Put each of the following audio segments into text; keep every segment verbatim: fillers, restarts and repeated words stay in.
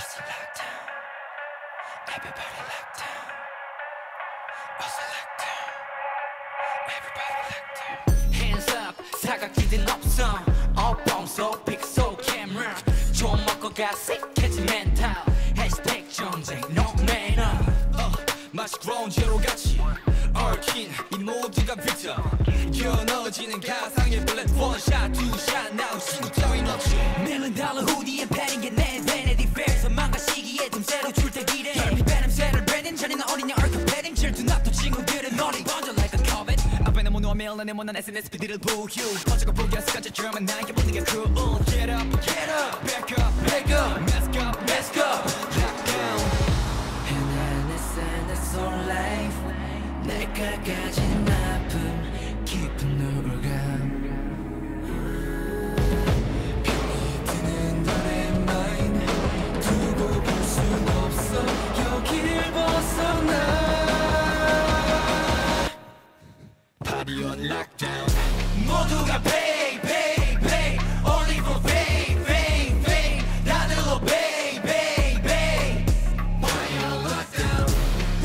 It's the lockdown. Everybody locked down. It's the lockdown. Everybody locked down. Hands up. 사각지대는 없어. All bombs, all pixel camera. 좀 먹고 가 새끼지 멘탈. Hashtag 전쟁, no manner. 맛이 grown zero 같이. 얽힌 이 모두가 victim. 겨누어지는 가상의 bullet one shot, two shot. Now 신고 따윈 없지. Million dollar hoodie and padding and net. 멜론의 모난 에스엔에스 피디를 보유 번쩍어 보기에서 같이 드라마 나에게 보는 게 cool Get up, get up, back up, back up Mask up, mask up, lockdown And I understand that's all life 내가 가진 아픔 깊은 우울감 편히 드는 너의 mind 두고 볼 순 없어 여기를 벗어나 on lockdown 모두가 pay, pay, pay Only for fame, fame, fame 다들 obey, obey, obey Why on lockdown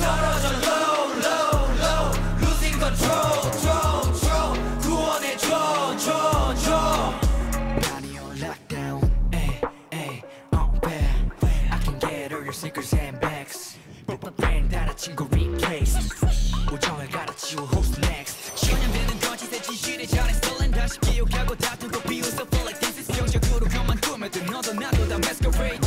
떨어져 low, low, low Losing control, control, control 구원해줘, 줘, 줘 Body on lockdown Ay, ay, I'm bad I can get all your secrets and bags Pop-up brand 달아친 거 replace 우정을 갈아치워 who's next 기억하고 다투고 비웃어 Feel like this is 병적으로 그만 꾸며둔 너도 나도 다 masquerade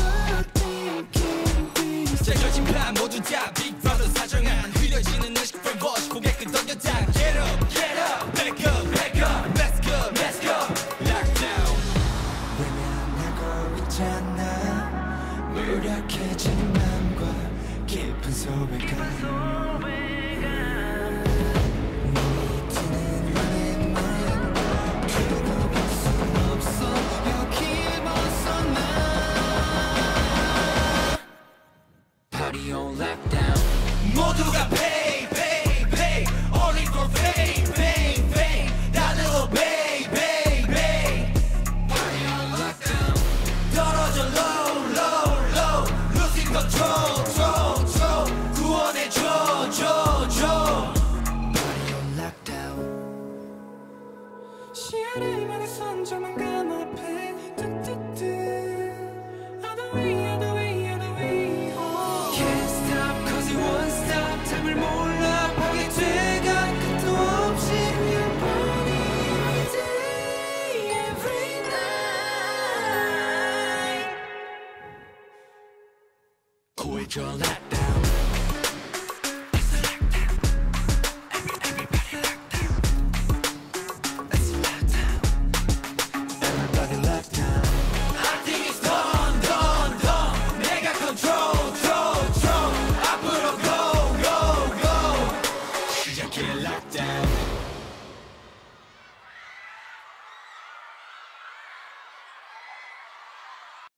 제껴진 반 모두 다 Big Brother 사정한 휘려지는 의식 framework 고개 끄던 여자 Get up, get up, back up, back up Mask up, mask up, lockdown 왜 만나고 있잖아 무력해진 맘과 깊은 소외감 on lockdown 모두가 pay, pay, pay Only for fame, fame, fame 다들 obey, obey, obey Party on lockdown 떨어져 low, low, low Losing control, control, control 구원해줘, 줘, 줘 Party on lockdown 시야리만의 선조만 감압해 뚜뚜뚜 Other way, other way It's a lockdown. It's a lockdown. Every, everybody locked down. It's a lockdown. Everybody locked down. I think it's done, done, done. 내가 control, control, control. 앞으로 go, go, go. 시작해 lockdown.